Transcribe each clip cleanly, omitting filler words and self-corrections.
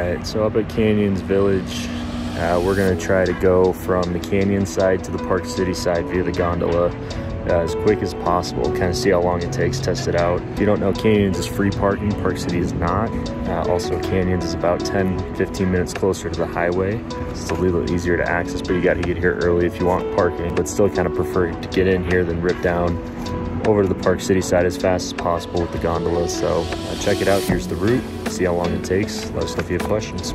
Alright, so up at Canyons Village, we're going to try to go from the canyon side to the Park City side via the gondola as quick as possible. Kind of see how long it takes, test it out. If you don't know, Canyons is free parking, Park City is not. Also, Canyons is about 10-15 minutes closer to the highway. It's a little easier to access, but you got to get here early if you want parking, but still kind of prefer to get in here than rip down over to the Park City side as fast as possible with the gondola. So check it out. Here's the route. See how long it takes. Let us know if you have questions.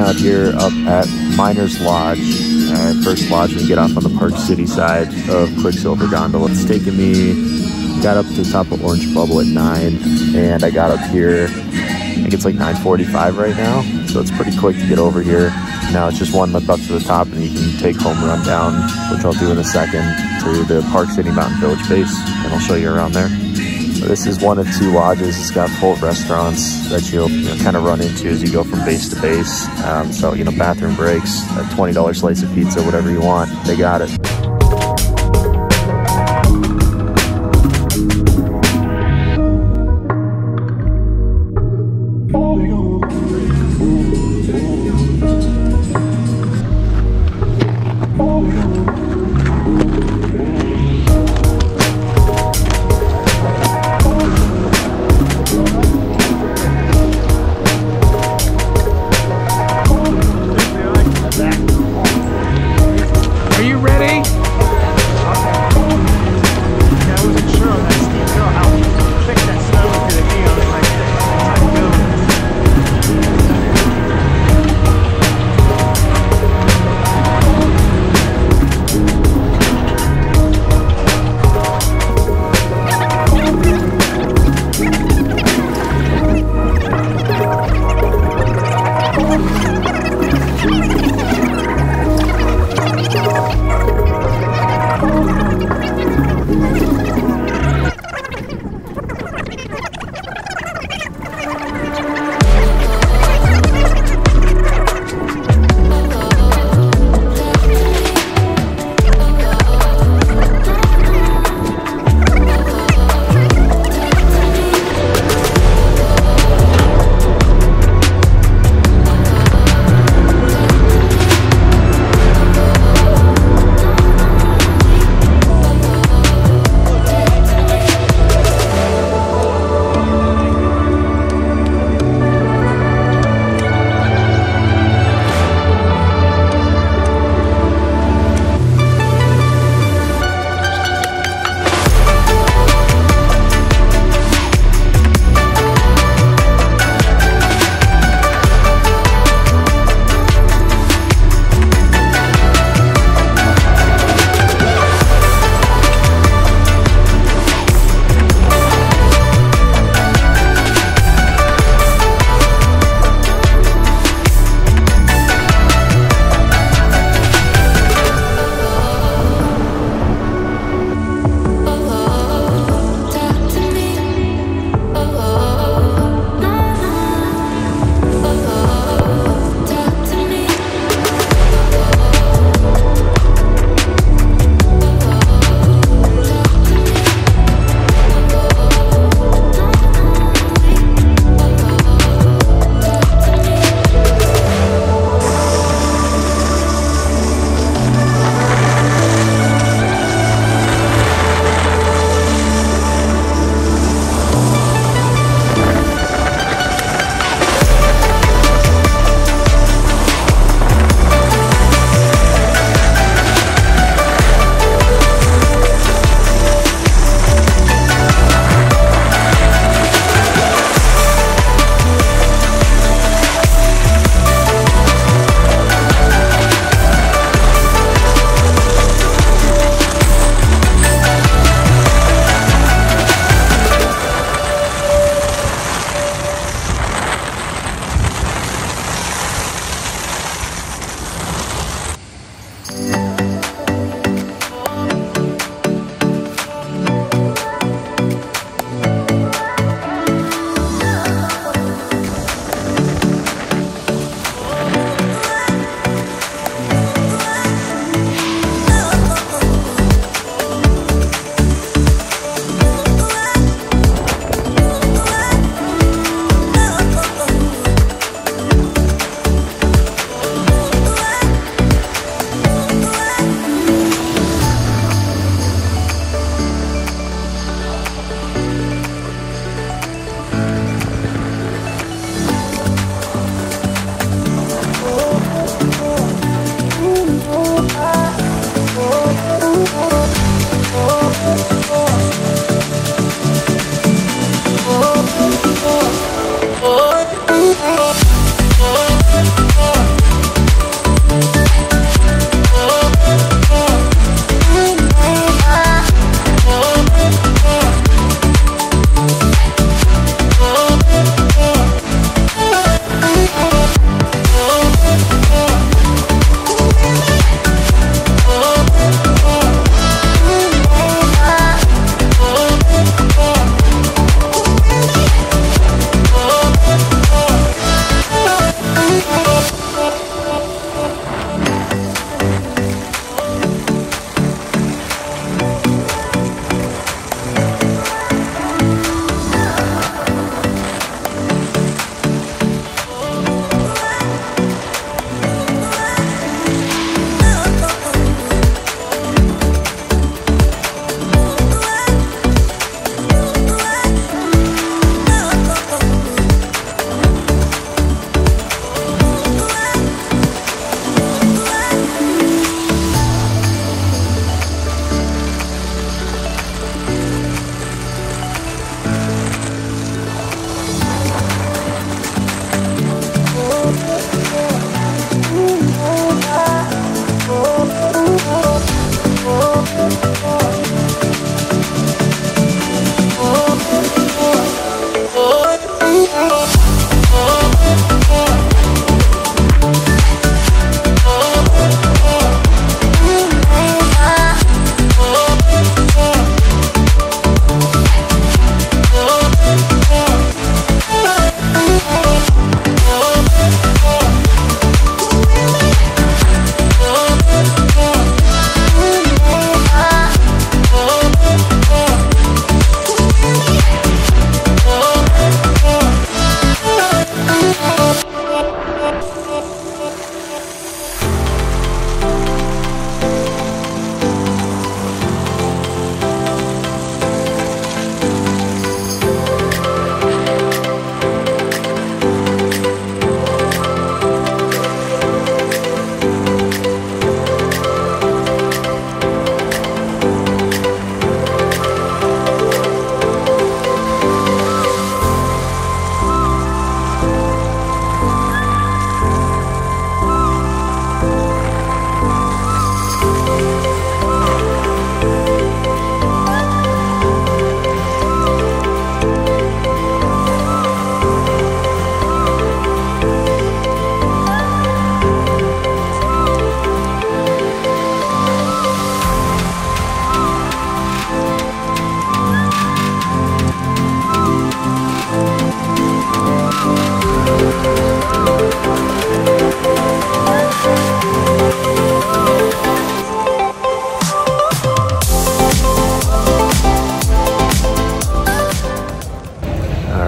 out here up at Miner's Lodge, first lodge we get off on the Park City side of Quicksilver Gondola. It's taken me, got up to the top of Orange Bubble at 9, and I got up here, I think it's like 9:45 right now, so it's pretty quick to get over here. Now it's just one up to the top and you can take home run down, which I'll do in a second, to the Park City Mountain Village base, and I'll show you around there. So this is one of two lodges. It's got full restaurants that you'll kind of run into as you go from base to base. So, bathroom breaks, a $20 slice of pizza, whatever you want, they got it. Are you ready?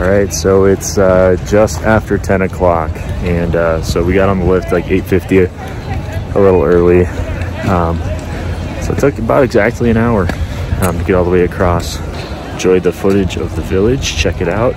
Alright, so it's just after 10 o'clock, and so we got on the lift like 8:50, a little early. So it took about exactly an hour to get all the way across. Enjoyed the footage of the village, check it out.